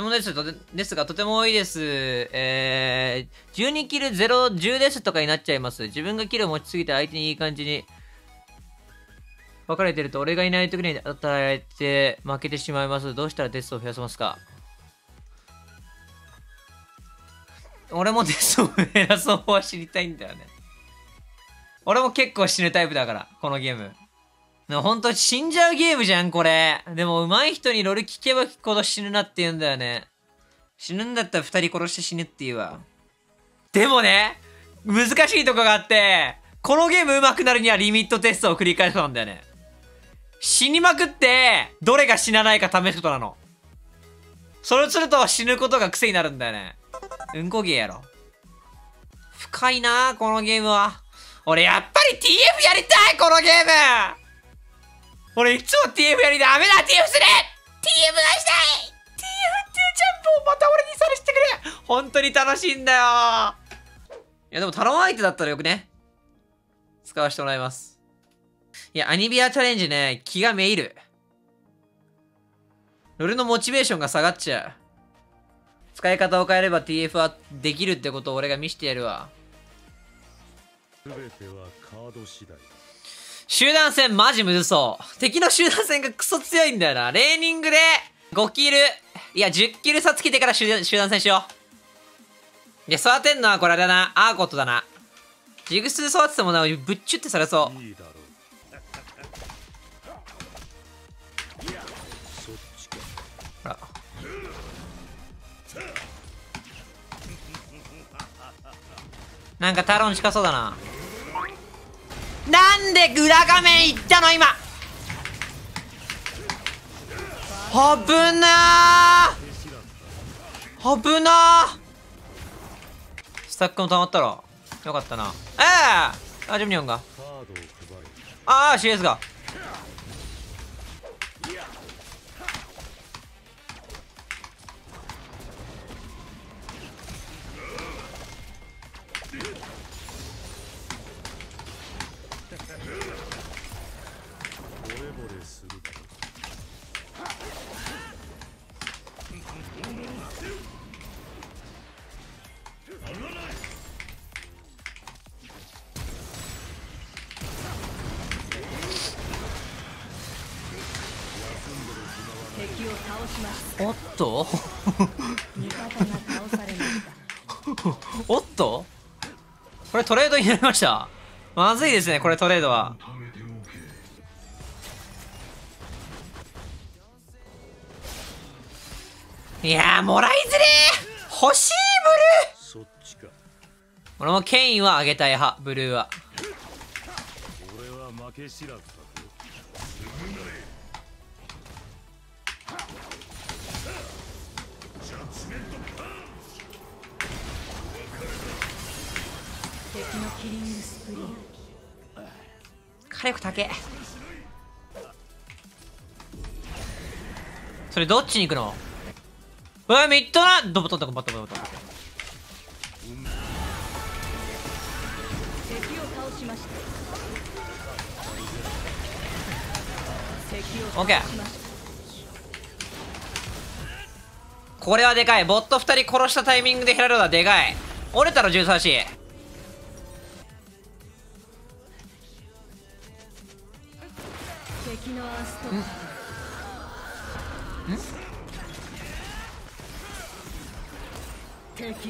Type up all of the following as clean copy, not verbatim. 質問ですが、とても多いです。12キル0、10ですとかになっちゃいます。自分がキルを持ちすぎて相手にいい感じに分かれてると、俺がいない時に与えて負けてしまいます。どうしたらデスを増やせますか？俺もデスを増やす方法は知りたいんだよね。俺も結構死ぬタイプだから、このゲーム。ほんと死んじゃうゲームじゃん、これ。でも上手い人にロール聞けば聞くほど死ぬなって言うんだよね。死ぬんだったら2人殺して死ぬって言うわ。でもね、難しいとこがあって、このゲーム上手くなるにはリミットテストを繰り返したんだよね。死にまくって、どれが死なないか試すことなの。それをすると死ぬことが癖になるんだよね。うんこゲーやろ。深いなぁ、このゲームは。俺やっぱり TF やりたい、このゲーム。俺いつも TF やりダメだ。 TF する、 TF がしたい。 TF っていうジャンプをまた俺にさらしてくれ。本当に楽しいんだよ。いやでもタロン相手だったらよくね、使わせてもらいます。いやアニビアチャレンジね、気がめいる。ロルのモチベーションが下がっちゃう。使い方を変えれば TF はできるってことを俺が見せてやるわ。全てはカード次第。集団戦マジむずそう。敵の集団戦がクソ強いんだよな。レーニングで5キル、いや10キル差つけてから集団戦しよう。いや、育てんのはこれだな。アーコットだな。ジグス育ててもな、ぶっちゅってされそう。いいだろう。いや、そっちか。ほら。なんかタロン近そうだな。なんで裏画面行ったの今。危なー危なー。スタックも溜まったらよかったな。あ、ジョミニオンが、ああ CS が、おっとおっと、これトレードになりました。まずいですね、これトレードは。いやー、もらいづれー。欲しいブルー。俺もケインはあげたい派。ブルーは俺は負け知らず。火力高え。それどっちに行くの？うわ、ミッドなドボトンとかバットバットバット。敵を倒しました。オッケー。これはでかい。ボット2人殺したタイミングで減られるのはでかい。折れたら13C。敵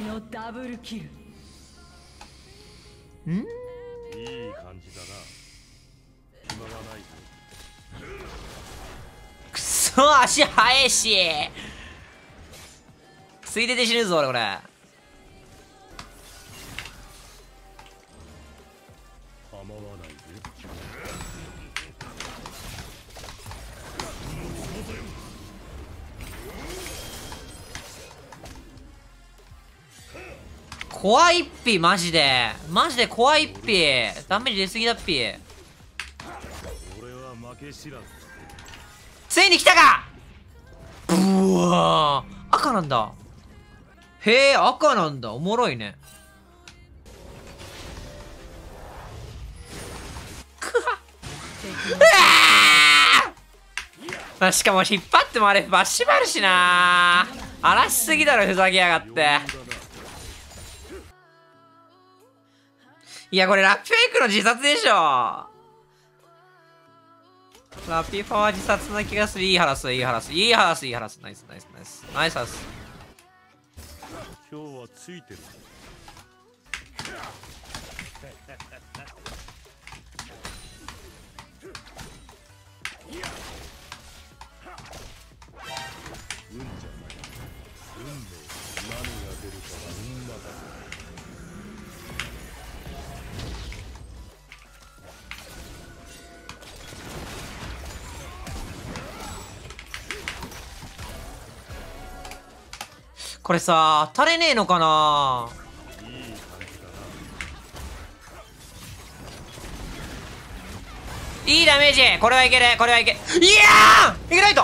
のダブルキル。ん？いい感じだな。暇がない。くそ、足速いし。ついでで死ぬぞ俺これ。怖いっぴ、マジで。マジで怖いっぴ。ダメージ出すぎだっぴ。ついに来たか。ブワー。赤なんだ。へえ、赤なんだ。おもろいね。くはっ。うわー。まあ、しかも引っ張ってもあれバッシュバルしなー。荒らしすぎだろ、ふざけやがって。いや、これラッピフェイクの自殺でしょ。ラッピファは自殺な気がする。いいハラス、いいハラス、いいハラス、いいハラス。ナイス、ナイス、ナイス。ナイスハラス。今日はついてる。これさ、当たれねえのかな。いいダメージ。これはいける、これはいける。いやー、いけないと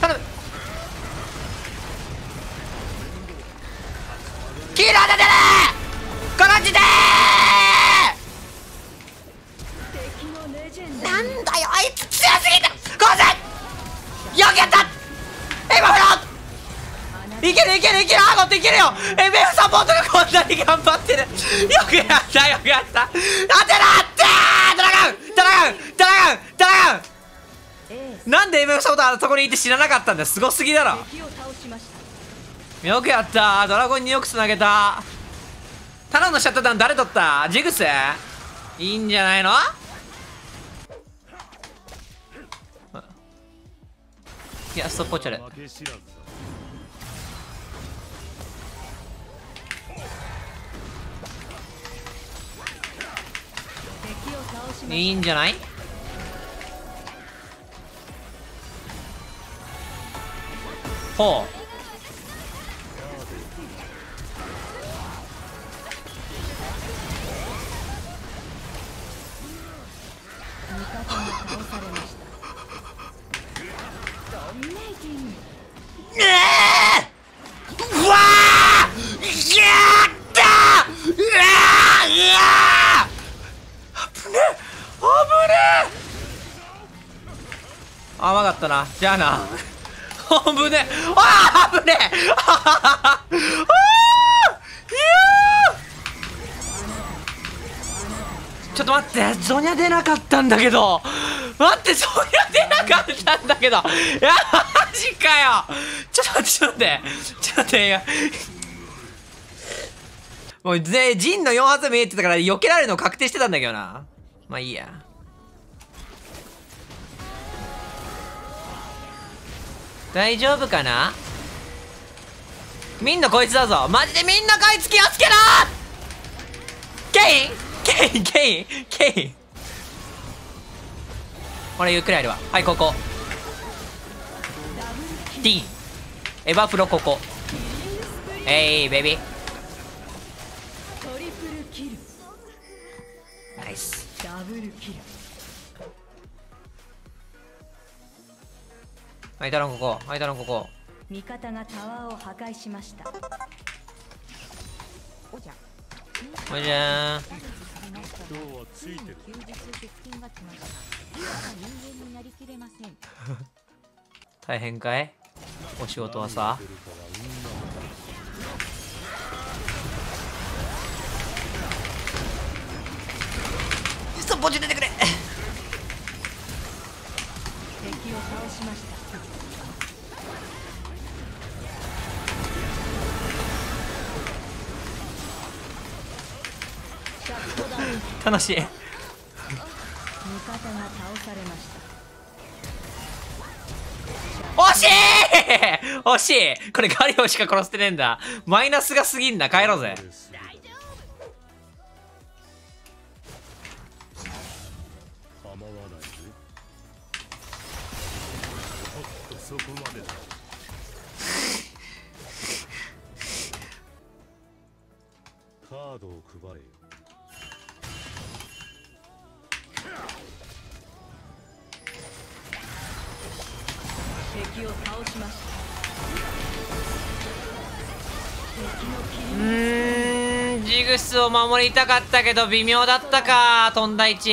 頼む。キール当ててねー、この時点なんだよ、あいつ強すぎた。ゴーズよけた。エマフローいけるいけるいける、あーゴッドいけるよ。 MF サポートがこんなに頑張ってる。よくやったよくやった。当てなってー、ドラゴンなんで MF サポートはそこにいて知らなかったんだよ。すごすぎだろ。よくやったー、ドラゴンによくつなげた。ただのシャットダウン誰取った。ジグスいいんじゃないの。いやストップウォッチャルいいんじゃない。ほう、うわーやったー、うわーいやー甘かったな。じゃあな。あぶね。あぶね。ああ。いや。ちょっと待って、ゾニャ出なかったんだけど。待って、ゾニャ出なかったんだけど。いや、マジかよ。ちょっと待って、ちょっと待って。ちょっと待って。もう、陣の4発見えてたから、避けられるの確定してたんだけどな。まあいいや。大丈夫かな。みんなこいつだぞ、マジで。みんなこいつ気をつけろ。ケイン俺ゆっくり入るわ。はい、ここディーンエバフロ、ここベビーナイス。相手のここ、相手のここ。味方がタワーを破壊しました。おじゃ。おじゃーん。大変かい？お仕事はさ。ストップウォッチ出てくれ。敵を倒しました。楽しい。味方が倒されました。惜しい惜しい。これガリオしか殺してねえんだ。マイナスが過ぎんな。帰ろうぜ。カードを配れよ。敵を倒しました。ジグスを守りたかったけど微妙だったか。飛んだ位置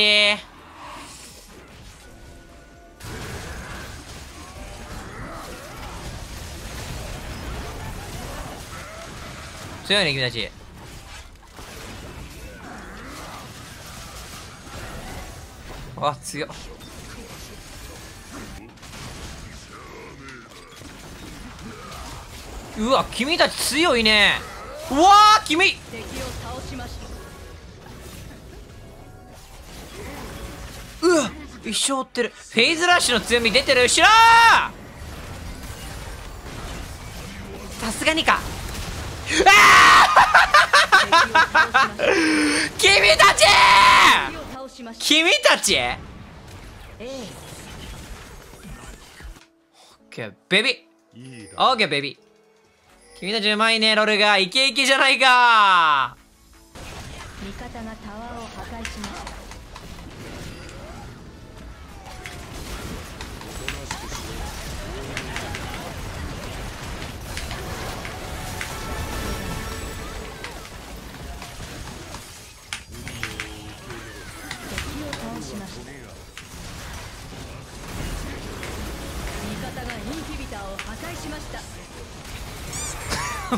強いね君たち。あっ強っ。うわ君たち強いね。うわー君、うわ一生追ってる。フェイズラッシュの強み出てる。後ろさすがにか。あ君たち君たち、オッケーベビー、オッケーベビー。君たちうまいね、ロルがイケイケじゃないか。味方がタワーを破壊しました。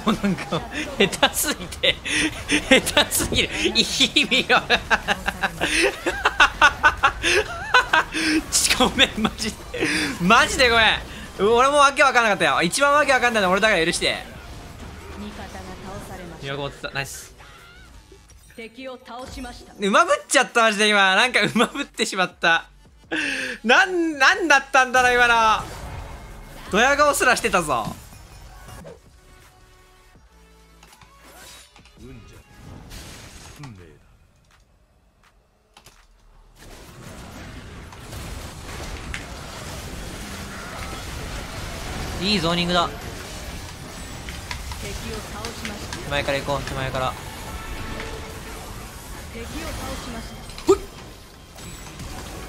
もうなんか下手すぎて下手すぎる意味がごめんマジでマジでごめん。俺もわけわかんなかったよ。一番わけわかんないの俺だから許して。よく持ってた、ナイス。うまぶっちゃったマジで今。なんかうまぶってしまった。なんだったんだろう今の。ドヤ顔すらしてたぞ。いいゾーニングだ。手前から行こう、手前から。ほい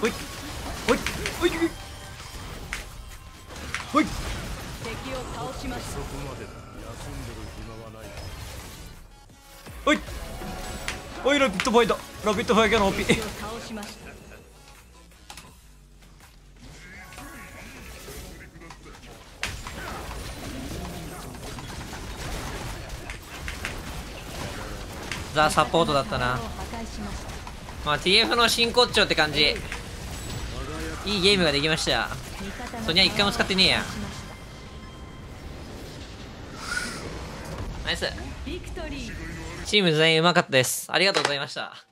ほいほいほいほい。ほいほい、ラビットファイト、ラビットファイトのオピ。ザ・サポートだったな。まあ TF の真骨頂って感じ。いいゲームができました。ソニア一回も使ってねえや。ナイス。チーム全員うまかったです。ありがとうございました。